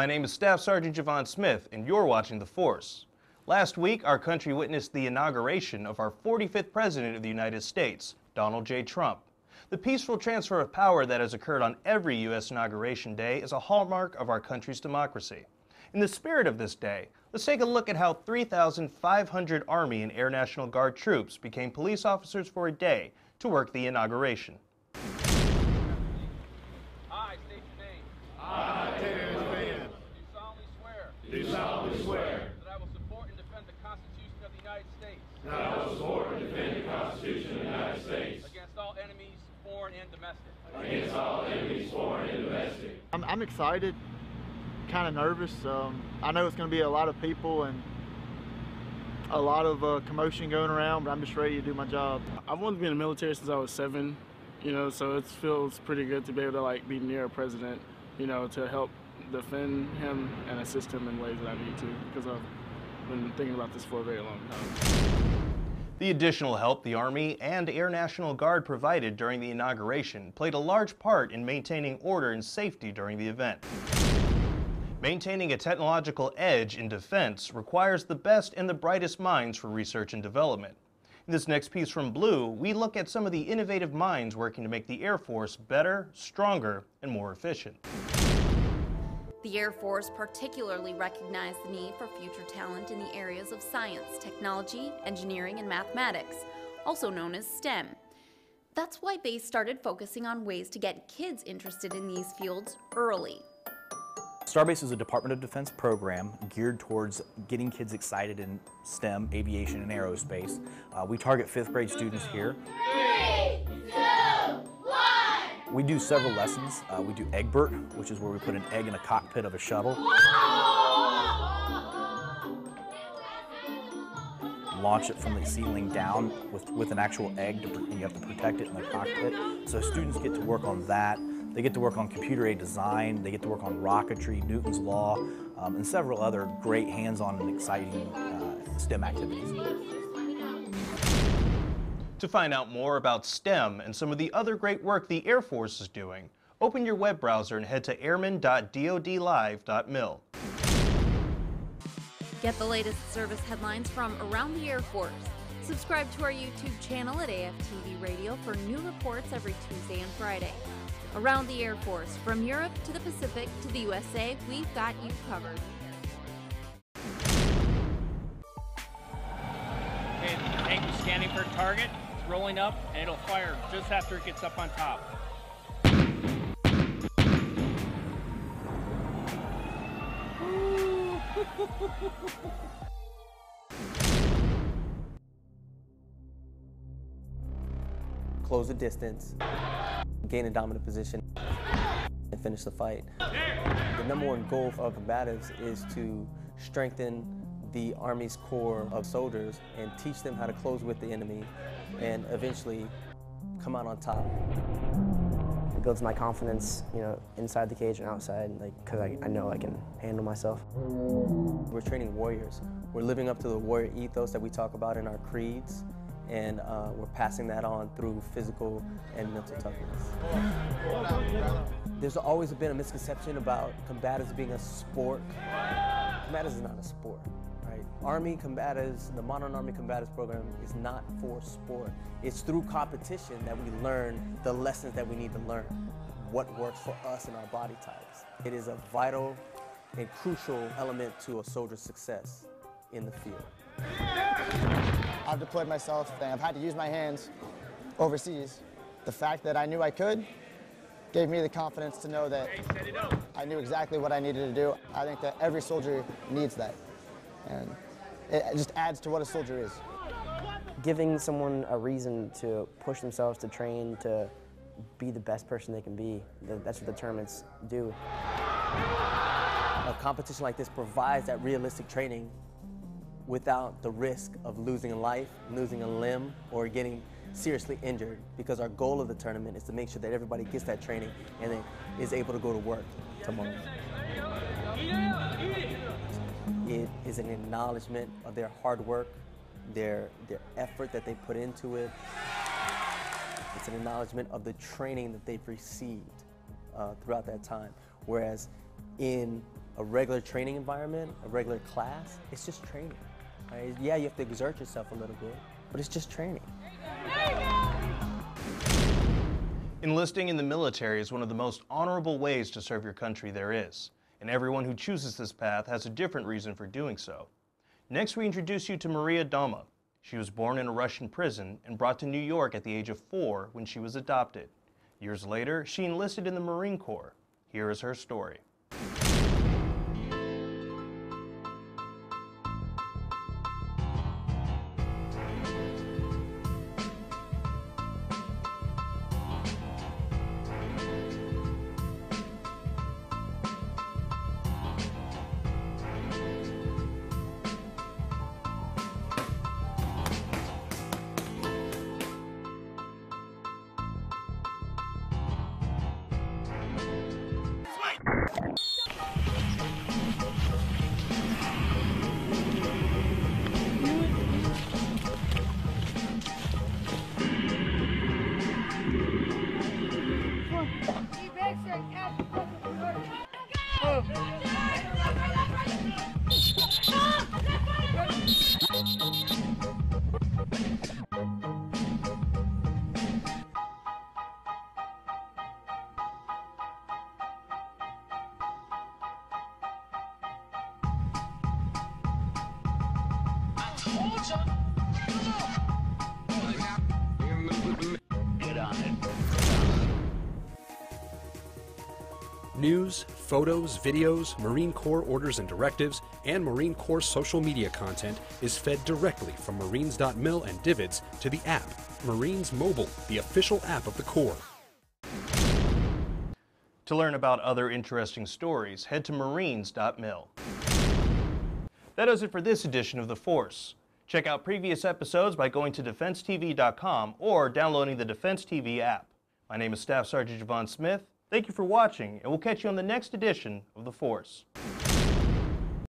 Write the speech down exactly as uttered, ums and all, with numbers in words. My name is Staff Sergeant Javon Smith, and you're watching The Force. Last week, our country witnessed the inauguration of our forty-fifth President of the United States, Donald J. Trump. The peaceful transfer of power that has occurred on every U S inauguration day is a hallmark of our country's democracy. In the spirit of this day, let's take a look at how three thousand five hundred Army and Air National Guard troops became police officers for a day to work the inauguration. I state your name. I, David Spain, do solemnly swear. Do solemnly swear that I will support and defend the Constitution of the United States. That I will support and defend the Constitution of the United States against all enemies, foreign and domestic. Against all enemies, foreign and domestic. I'm, I'm excited. Kind of nervous. Um, I know it's going to be a lot of people and a lot of uh, commotion going around, but I'm just ready to do my job. I've wanted to be in the military since I was seven, you know, so it feels pretty good to be able to like be near a president, you know, to help defend him and assist him in ways that I need to, because I've been thinking about this for a very long time. The additional help the Army and Air National Guard provided during the inauguration played a large part in maintaining order and safety during the event. Maintaining a technological edge in defense requires the best and the brightest minds for research and development. In this next piece from Blue, we look at some of the innovative minds working to make the Air Force better, stronger, and more efficient. The Air Force particularly recognized the need for future talent in the areas of science, technology, engineering, and mathematics, also known as STEM. That's why base started focusing on ways to get kids interested in these fields early. Starbase is a Department of Defense program geared towards getting kids excited in STEM, aviation, and aerospace. Uh, we target fifth grade students here. Three, two, one! We do several lessons. Uh, we do Eggbert, which is where we put an egg in a cockpit of a shuttle. Launch it from the ceiling down with, with an actual egg, to, and you have to protect it in the cockpit. So students get to work on that. They get to work on computer-aided design, they get to work on rocketry, Newton's law, um, and several other great hands-on and exciting uh, STEM activities. To find out more about STEM and some of the other great work the Air Force is doing, open your web browser and head to airman dot D O D live dot mil. Get the latest service headlines from Around the Air Force. Subscribe to our YouTube channel at A F T V Radio for new reports every Tuesday and Friday. Around the Air Force, from Europe to the Pacific to the U S A, we've got you covered. Okay, the tank is scanning for a target, it's rolling up, and it'll fire just after it gets up on top. Close the distance. Gain a dominant position and finish the fight. The number one goal of combatives is to strengthen the Army's core of soldiers and teach them how to close with the enemy and eventually come out on top. It builds my confidence, you know, inside the cage and outside, like, because I, I know I can handle myself. We're training warriors. We're living up to the warrior ethos that we talk about in our creeds, and uh, we're passing that on through physical and mental toughness. There's always been a misconception about combatives being a sport. Combatives is not a sport, right? Army combatives, the modern Army combatives program is not for sport. It's through competition that we learn the lessons that we need to learn, what works for us and our body types. It is a vital and crucial element to a soldier's success in the field. I've deployed myself, and I've had to use my hands overseas. The fact that I knew I could gave me the confidence to know that I knew exactly what I needed to do. I think that every soldier needs that, and it just adds to what a soldier is. Giving someone a reason to push themselves, to train, to be the best person they can be, that's what the tournaments do. A competition like this provides that realistic training without the risk of losing a life, losing a limb, or getting seriously injured, because our goal of the tournament is to make sure that everybody gets that training and then is able to go to work tomorrow. It is an acknowledgement of their hard work, their, their effort that they put into it. It's an acknowledgement of the training that they've received uh, throughout that time, whereas in a regular training environment, a regular class, it's just training. Right? Yeah, you have to exert yourself a little bit, but it's just training. There you go. Enlisting in the military is one of the most honorable ways to serve your country there is, and everyone who chooses this path has a different reason for doing so. Next, we introduce you to Maria Dama. She was born in a Russian prison and brought to New York at the age of four when she was adopted. Years later, she enlisted in the Marine Corps. Here is her story. News, photos, videos, Marine Corps orders and directives, and Marine Corps social media content is fed directly from Marines.mil and Divids to the app, Marines Mobile, the official app of the Corps. To learn about other interesting stories, head to Marines.mil. That does it for this edition of The Force. Check out previous episodes by going to Defense T V dot com or downloading the Defense T V app. My name is Staff Sergeant Javon Smith. Thank you for watching, and we'll catch you on the next edition of The Force.